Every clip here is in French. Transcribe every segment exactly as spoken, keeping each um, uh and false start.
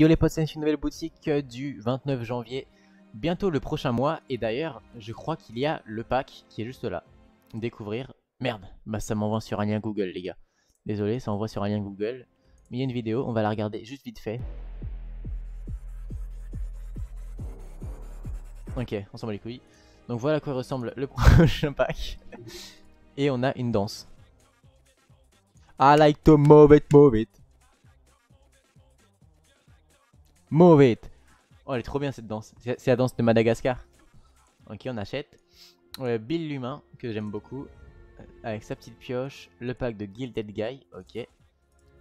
Yo les potes, c'est une nouvelle boutique du vingt-neuf janvier, bientôt le prochain mois, et d'ailleurs je crois qu'il y a le pack qui est juste là, découvrir, merde, bah ça m'envoie sur un lien Google les gars, désolé ça envoie sur un lien Google, mais il y a une vidéo, on va la regarder juste vite fait. Ok, on s'en bat les couilles, donc voilà à quoi ressemble le prochain pack, et on a une danse. I like to move it, move it. Move it. Oh elle est trop bien cette danse. C'est la danse de Madagascar. Ok on achète. euh, Bill l'Humain que j'aime beaucoup, euh, avec sa petite pioche. Le pack de Gilded Guy. Ok.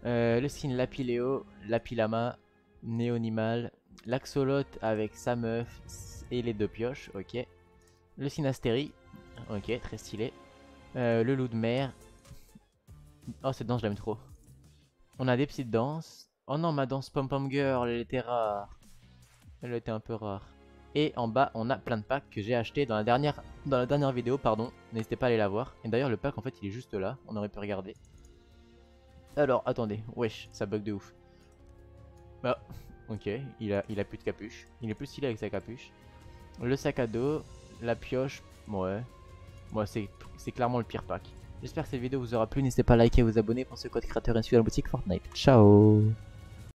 euh, Le skin Lapileo, Lapilama, Néonimal, l'Axolote avec sa meuf et les deux pioches. Ok. Le skin Astéry. Ok très stylé. euh, Le loup de mer. Oh cette danse je l'aime trop. On a des petites danses. Oh non, ma danse pom-pom girl, elle était rare. Elle était un peu rare. Et en bas, on a plein de packs que j'ai acheté dans la dernière dans la dernière vidéo, pardon. N'hésitez pas à aller la voir. Et d'ailleurs, le pack, en fait, il est juste là. On aurait pu regarder. Alors, attendez. Wesh, ça bug de ouf. Bah, ok. Il a, il a plus de capuche. Il est plus stylé avec sa capuche. Le sac à dos, la pioche. Ouais. Moi, c'est clairement le pire pack. J'espère que cette vidéo vous aura plu. N'hésitez pas à liker et vous abonner. Pensez au code créateur Endskew dans la boutique Fortnite. Ciao.